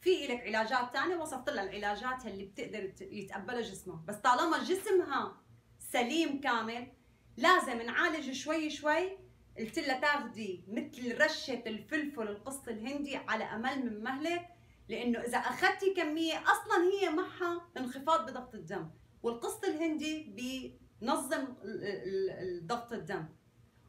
في لك علاجات ثانيه، وصفت لها العلاجات اللي بتقدر يتقبلها جسمها، بس طالما جسمها سليم كامل لازم نعالج شوي شوي. قلت لها تاخذي مثل رشه الفلفل القسط الهندي على امل من مهلك، لانه اذا اخذتي كميه اصلا هي معها انخفاض بضغط الدم، والقسط الهندي بينظم ضغط الدم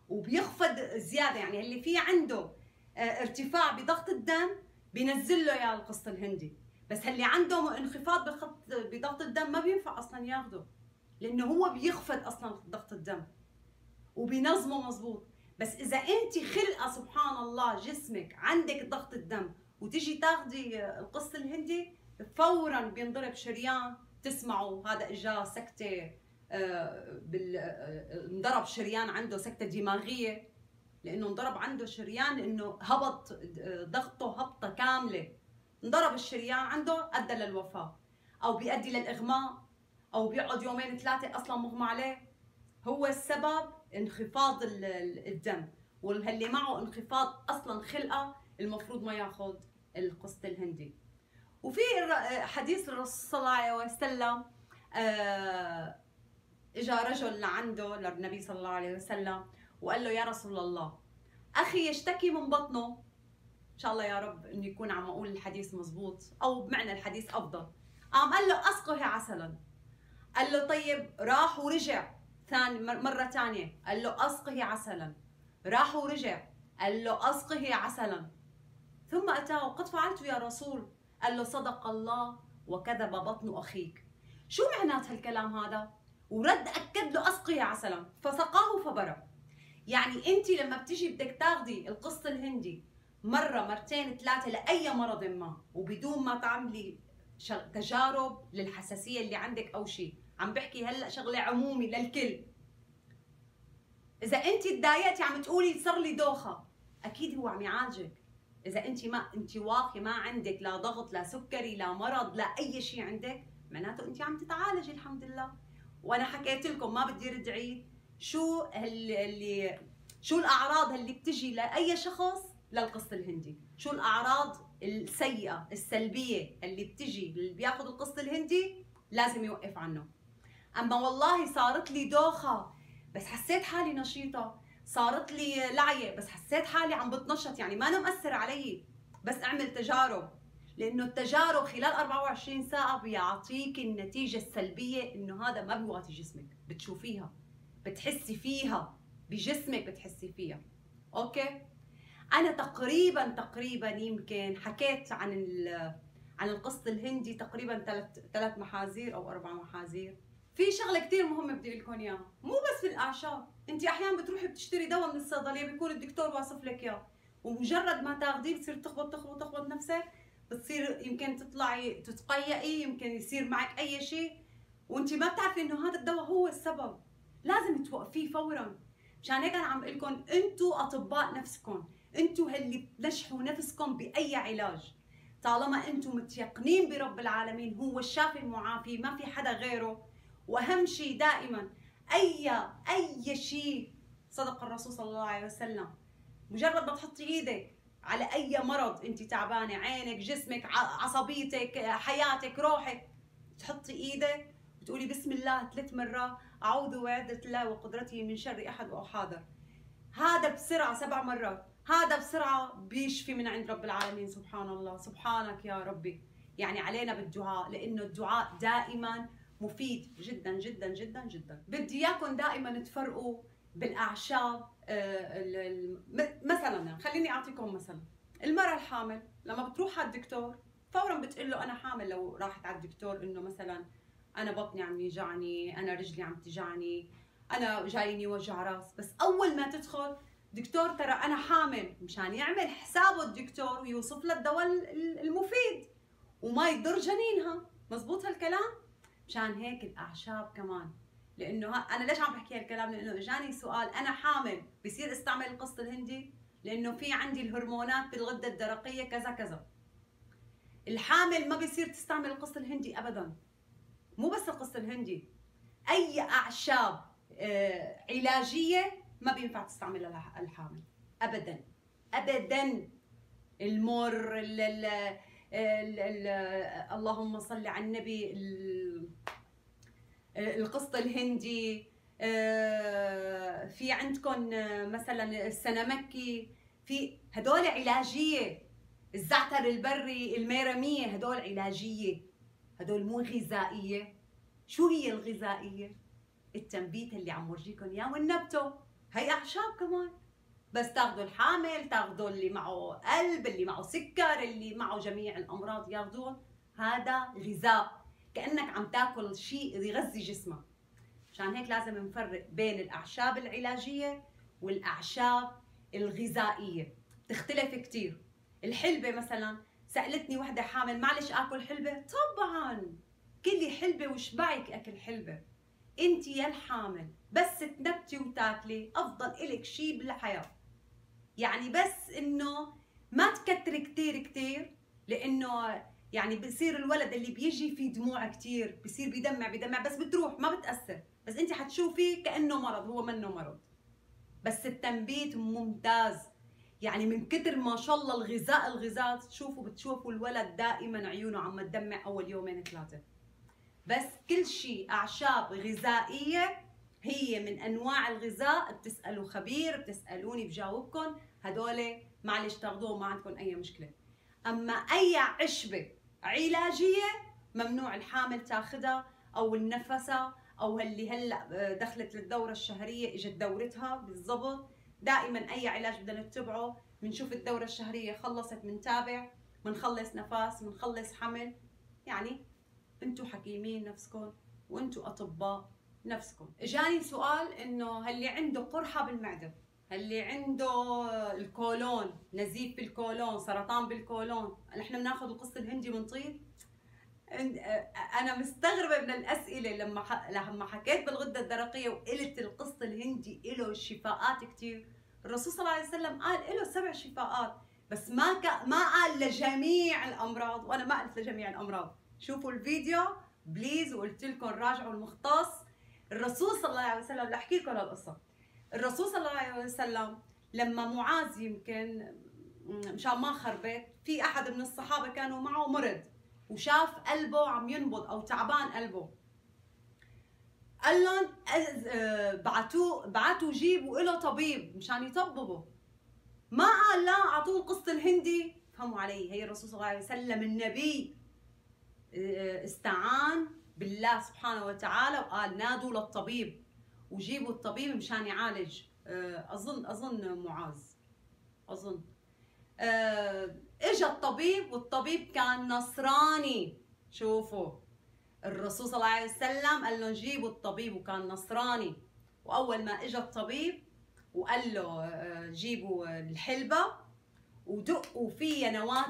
وبيخفض زياده، يعني اللي في عنده ارتفاع بضغط الدم بينزل له يا القسط الهندي، بس اللي عنده انخفاض بضغط الدم ما بينفع اصلا ياخده، لانه هو بيخفض اصلا ضغط الدم وبينظمه مظبوط. بس اذا انت خلقه سبحان الله جسمك عندك ضغط الدم وتجي تاخذي القسط الهندي فورا بينضرب شريان، تسمعوا هذا اجا سكته انضرب شريان عنده سكته دماغيه، لانه انضرب عنده شريان لانه هبط ضغطه هبطه كامله، انضرب الشريان عنده ادى للوفاه، او بيؤدي للاغماء، او بيقعد 2-3 اصلا مغمى عليه. هو السبب انخفاض الدم، واللي معه انخفاض اصلا خلقه المفروض ما ياخذ القسط الهندي. وفي حديث الرسول صلى الله عليه وسلم، اجى رجل لعنده للنبي صلى الله عليه وسلم وقال له يا رسول الله أخي يشتكي من بطنه، إن شاء الله يا رب إنه يكون عم أقول الحديث مزبوط أو بمعنى الحديث أفضل. قام قال له أسقه عسلا، قال له طيب راح ورجع ثاني مرة ثانية، قال له أسقه عسلا، راح ورجع، قال له أسقه عسلا. ثم أتاه قد فعلت يا رسول، قال له صدق الله وكذب بطن أخيك. شو معنات هالكلام هذا؟ ورد أكد له أسقه عسلا، فسقاه فبرأ. يعني أنت لما بتيجي بدك تاخدي القسط الهندي مرة مرتين ثلاثة لأي مرض ما وبدون ما تعملي تجارب للحساسية اللي عندك أو شيء، عم بحكي هلأ شغلة عمومي للكل. إذا أنت تضايقتي عم تقولي صار لي دوخة، أكيد هو عم يعالجك. إذا أنت واقي ما عندك لا ضغط لا سكري لا مرض لا أي شيء عندك، معناته أنت عم تتعالجي الحمد لله. وأنا حكيت لكم ما بدي رد عيد شو الأعراض اللي بتجي لأي شخص للقسط الهندي، شو الأعراض السيئة السلبية اللي بتجي اللي بياخذ القسط الهندي لازم يوقف عنه. أما والله صارت لي دوخة بس حسيت حالي نشيطة، صارت لي لعية بس حسيت حالي عم بتنشط، يعني ما أنا مأثر علي، بس أعمل تجارب، لأنه التجارب خلال 24 ساعة بيعطيك النتيجة السلبية إنه هذا ما بيغطي جسمك، بتشوفيها بتحسي فيها بجسمك بتحسي فيها. أوكي؟ أنا تقريبا يمكن حكيت عن القسط الهندي تقريبا 3 محاذير أو 4 محاذير. في شغلة كثير مهمة بدي أقول لكم إياها، مو بس في الأعشاب، أنت أحيانا بتروحي بتشتري دواء من الصيدلية بيكون الدكتور واصف لك إياه، ومجرد ما تاخذيه بتصير تخبط تخبط تخبط نفسك، بتصير يمكن تطلعي تتقيئي، يمكن يصير معك أي شيء، وأنت ما بتعرفي إنه هذا الدواء هو السبب، لازم توقفيه فورا. مشان هيك أنا عم بقول لكم أنتم أطباء نفسكم، أنتم اللي بتنجحوا نفسكم بأي علاج، طالما أنتم متيقنين برب العالمين هو الشافي المعافي، ما في حدا غيره. واهم شيء دائما اي شيء، صدق الرسول صلى الله عليه وسلم، مجرد ما تحطي ايدك على اي مرض انت تعبانه، عينك، جسمك، عصبيتك، حياتك، روحك، تحطي ايدك وتقولي بسم الله 3 مرات، اعوذ بعزة الله وقدرته من شر احد واحاذر، هذا بسرعه 7 مرات، هذا بسرعه بيشفي من عند رب العالمين. سبحان الله، سبحانك يا ربي. يعني علينا بالدعاء، لانه الدعاء دائما مفيد جدا جدا جدا جدا. بدي اياكم دائما تفرقوا بالاعشاب. مثلا خليني اعطيكم مثلا، المراه الحامل لما بتروح على الدكتور فورا بتقول له انا حامل، لو راحت على الدكتور انه مثلا انا بطني عم يوجعني، انا رجلي عم تجعني، انا جايني وجع راس، بس اول ما تدخل دكتور ترى انا حامل، مشان يعمل حسابه الدكتور ويوصف لها الدواء المفيد وما يضر جنينها. مزبوط هالكلام؟ مشان هيك الاعشاب كمان، لانه انا ليش عم بحكي هالكلام؟ لانه اجاني سؤال انا حامل بصير استعمل القسط الهندي؟ لانه في عندي الهرمونات بالغده الدرقيه كذا كذا. الحامل ما بصير تستعمل القسط الهندي ابدا. مو بس القسط الهندي، اي اعشاب علاجيه ما بينفع تستعملها الحامل ابدا ابدا. المر، اللهم صل على النبي، القسط الهندي، في عندكم مثلا السنامكي، في هدول علاجيه، الزعتر البري، الميرميه، هدول علاجيه، هدول مو غذائيه. شو هي الغذائيه؟ التنبيت اللي عم ورجيكم اياه والنبته، هي اعشاب كمان، بس تاخذوا الحامل، تاخذوا اللي معه قلب، اللي معه سكر، اللي معه جميع الامراض ياخذون، هذا غذاء، كانك عم تاكل شيء يغذي جسمك. مشان هيك لازم نفرق بين الاعشاب العلاجيه والاعشاب الغذائيه، بتختلف كثير. الحلبه مثلا، سالتني وحده حامل معلش اكل حلبه؟ طبعا كلي حلبه وشبعك اكل حلبه. انت يا الحامل بس تنبتي وتاكلي افضل الك شيء بالحياه، يعني بس انه ما تكتري كتير، لانه يعني بصير الولد اللي بيجي فيه دموع كتير بصير بيدمع، بس بتروح ما بتأثر، بس انت حتشوفي كأنه مرض، هو منه مرض. بس التنبيت ممتاز، يعني من كتر ما شاء الله الغذاء بتشوفوا الولد دائما عيونه عم تدمع اول يومين 3. بس كل شيء اعشاب غذائيه هي من انواع الغذاء، بتسالوا خبير، بتسالوني بجاوبكم، هدول معلش تاخذوهم ما عندكم اي مشكله. اما اي عشبه علاجيه ممنوع الحامل تاخذها او النفسه او اللي هلا دخلت للدوره الشهريه اجت دورتها بالضبط. دائما اي علاج بدنا نتبعه بنشوف الدوره الشهريه خلصت بنتابع، بنخلص نفس، بنخلص حمل. يعني انتم حكيمين نفسكم وانتم اطباء نفسكم. اجاني سؤال انه هاللي عنده قرحه بالمعده، اللي عنده الكولون، نزيف بالكولون، سرطان بالكولون، نحن بناخذ القسط الهندي ونطيب؟ انا مستغربه من الاسئله لما حكيت بالغده الدرقيه وقلت القسط الهندي له شفاءات كثير. الرسول صلى الله عليه وسلم قال له 7 شفاءات، بس ما قال لجميع الامراض، وانا ما قلت لجميع الامراض. شوفوا الفيديو بليز، وقلت لكم راجعوا المختص. الرسول صلى الله عليه وسلم، احكي لكم هالقصه. الرسول صلى الله عليه وسلم لما معاذ، يمكن مشان ما خربت، في احد من الصحابه كانوا معه مرض وشاف قلبه عم ينبض او تعبان قلبه، قال لهم بعتوا جيبوا له طبيب مشان يطببه. ما قال لا اعطوه القسط الهندي. فهموا علي؟ هي الرسول صلى الله عليه وسلم النبي استعان بالله سبحانه وتعالى وقال نادوا للطبيب وجيبوا الطبيب مشان يعالج. اظن معاذ، اظن اجى الطبيب والطبيب كان نصراني. شوفوا الرسول صلى الله عليه وسلم قال له جيبوا الطبيب وكان نصراني. واول ما اجى الطبيب وقال له جيبوا الحلبه ودقوا فيها نواه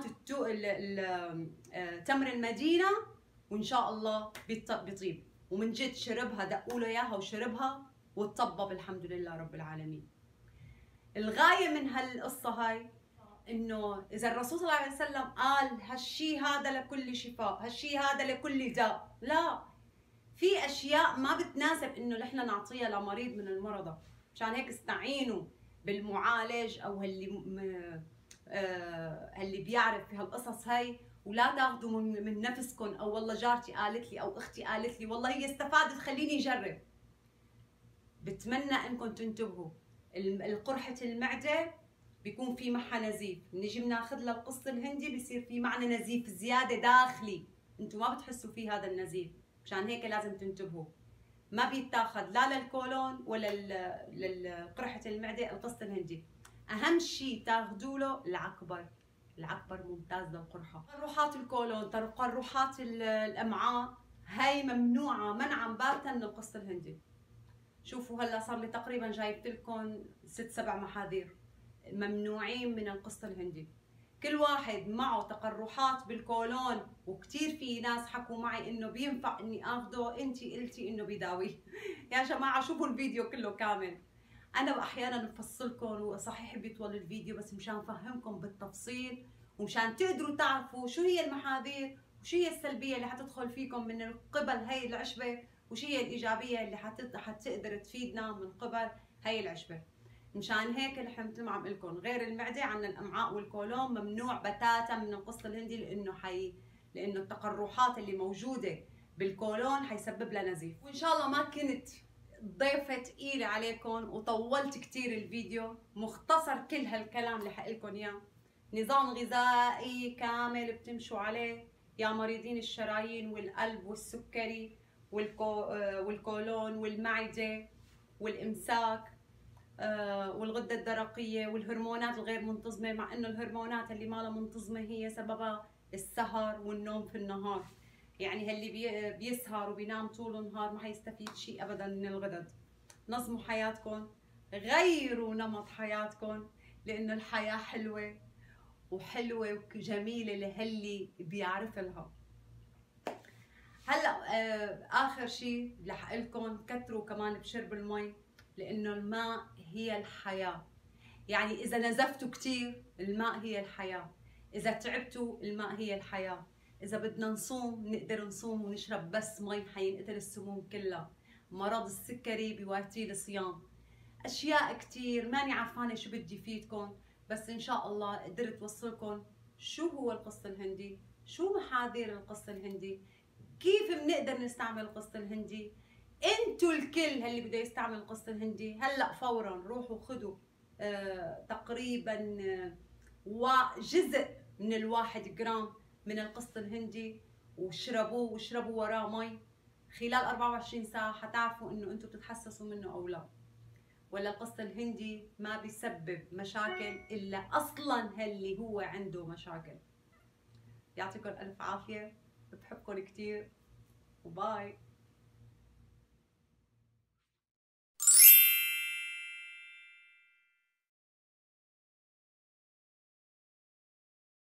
تمر المدينه وان شاء الله بيطيب، ومن جد شربها، دقوا له اياها وشربها وتطبب الحمد لله رب العالمين. الغايه من هالقصه هاي انه اذا الرسول صلى الله عليه وسلم قال هالشيء هذا لكل شفاء، هالشيء هذا لكل داء، لا، في اشياء ما بتناسب انه نحن نعطيها لمريض من المرضى. مشان هيك استعينوا بالمعالج او اللي بيعرف بهالقصص هاي، ولا تاخذوا من نفسكم او والله جارتي قالت لي او اختي قالت لي والله هي استفادت خليني اجرب. بتمنى انكم تنتبهوا. قرحه المعده بيكون في معها نزيف، بنيجي بناخذ لها القسط الهندي بيصير في معنا نزيف زياده داخلي، انتم ما بتحسوا في هذا النزيف، مشان هيك لازم تنتبهوا. ما بيتاخذ لا للكولون ولا لقرحه المعده القسط الهندي. اهم شيء تاخذوا له العكبر. العكبر ممتاز للقرحه. تقرحات الكولون، تقرحات الامعاء، هاي ممنوعه منعا باتا من القسط الهندي. شوفوا هلا صار لي تقريبا جايبت لكم 6 7 محاذير ممنوعين من القسط الهندي. كل واحد معه تقرحات بالكولون، وكثير في ناس حكوا معي انه بينفع اني اخذه، انت قلتي انه بيداوي. يا جماعه شوفوا الفيديو كله كامل. انا احيانا بفصلكم وصحيح بيطول الفيديو بس مشان فهمكم بالتفصيل ومشان تقدروا تعرفوا شو هي المحاذير وشو هي السلبيه اللي حتدخل فيكم من قبل هي العشبه وشو هي الايجابيه اللي حتقدر تفيدنا من قبل هي العشبه. مشان هيك نحن مثل ما عم اقول لكم، غير المعده عندنا الامعاء والكولون ممنوع بتاتا من القسط الهندي، لانه التقرحات اللي موجوده بالكولون حيسبب لها نزيف. وان شاء الله ما كنت ضيفة ثقيلة عليكم وطولت كتير الفيديو. مختصر كل هالكلام اللي حقلكم اياه. نظام غذائي كامل بتمشوا عليه يا مريضين الشرايين والقلب والسكري والكولون والمعدة والامساك والغدة الدرقية والهرمونات الغير منتظمة، مع انه الهرمونات اللي ما لها منتظمة هي سببها السهر والنوم في النهار. يعني هاللي بيسهر وبينام طول النهار ما حيستفيد شيء ابدا من الغدد. نظموا حياتكم، غيروا نمط حياتكم، لانه الحياه حلوه وحلوه وجميله لهاللي بيعرف لها. هلا اخر شيء رح اقول لكم كتروا كمان بشرب المي، لانه الماء هي الحياه. يعني اذا نزفتوا كثير الماء هي الحياه، اذا تعبتوا الماء هي الحياه. إذا بدنا نصوم نقدر نصوم ونشرب بس مي، حينقتل السموم كلها. مرض السكري بيواتي الصيام. أشياء كتير ماني عرفانة شو بدي فيدكم، بس إن شاء الله قدرت وصلكم شو هو القسط الهندي، شو محاذير القسط الهندي، كيف بنقدر نستعمل القسط الهندي. انتو الكل هاللي بده يستعمل القسط الهندي هلأ فورا روحوا خدوا تقريبا وجزء من 1 جرام من القسط الهندي وشربوه وشربوا وراه مي خلال 24 ساعة حتعرفوا انه انتم بتتحسسوا منه او لا. ولا القسط الهندي ما بيسبب مشاكل الا اصلا هاللي هو عنده مشاكل. يعطيكم الف عافية، بحبكم كتير وباي.